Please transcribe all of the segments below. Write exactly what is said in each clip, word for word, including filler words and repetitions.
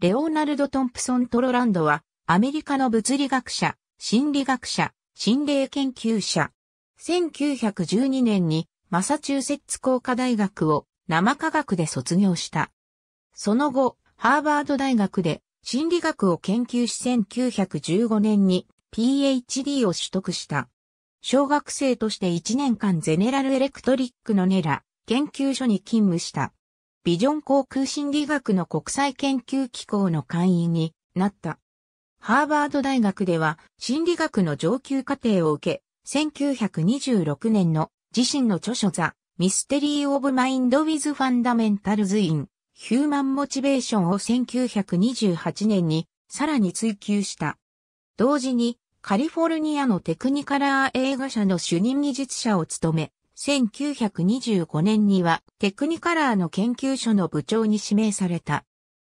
レオナルド・トンプソン・トロランドは、アメリカの物理学者、心理学者、心霊研究者。せんきゅうひゃくじゅうにねんにマサチューセッツ工科大学を生化学で卒業した。その後、ハーバード大学で心理学を研究しせんきゅうひゃくじゅうごねんに ピーエイチディー を取得した。小学生としていちねんかんゼネラルエレクトリックのネラ研究所に勤務した。ビジョン航空心理学の国際研究機構の会員になった。ハーバード大学では心理学の上級課程を受け、せんきゅうひゃくにじゅうろくねんの自身の著書ザ・ミステリー・オブ・マインド・ウィズ・ファンダメンタルズ・イン・ヒューマン・モチベーションをせんきゅうひゃくにじゅうはちねんにさらに追求した。同時にカリフォルニアのテクニカラー映画社の主任技術者を務め、せんきゅうひゃくにじゅうごねんにはテクニカラーの研究所の部長に指名された。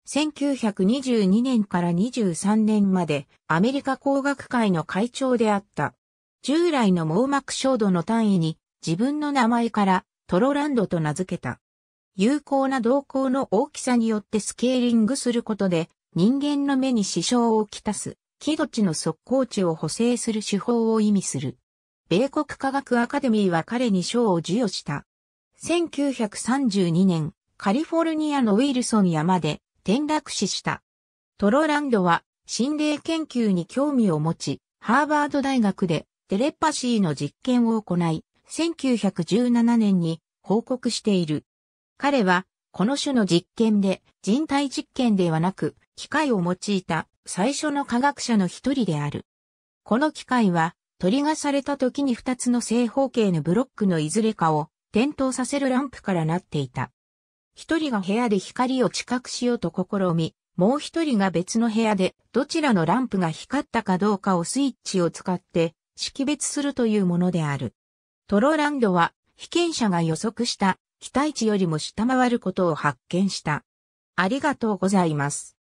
せんきゅうひゃくにじゅうにねんからにじゅうさんねんまでアメリカ工学会の会長であった。従来の網膜照度の単位に自分の名前からトロランドと名付けた。有効な瞳孔の大きさによってスケーリングすることで人間の目に支障をきたす帰度値の測候値を補正する手法を意味する。米国科学アカデミーは彼に賞を授与した。せんきゅうひゃくさんじゅうにねん、カリフォルニアのウィルソン山で転落死した。トロランドは心霊研究に興味を持ち、ハーバード大学でテレパシーの実験を行い、せんきゅうひゃくじゅうななねんに報告している。彼はこの種の実験で人体実験ではなく機械を用いた最初の科学者の一人である。この機械はトリガーされた時にふたつの正方形のブロックのいずれかを点灯させるランプからなっていた。一人が部屋で光を知覚しようと試み、もう一人が別の部屋でどちらのランプが光ったかどうかをスイッチを使って識別するというものである。トロランドは被験者が予測した期待値よりも下回ることを発見した。ありがとうございます。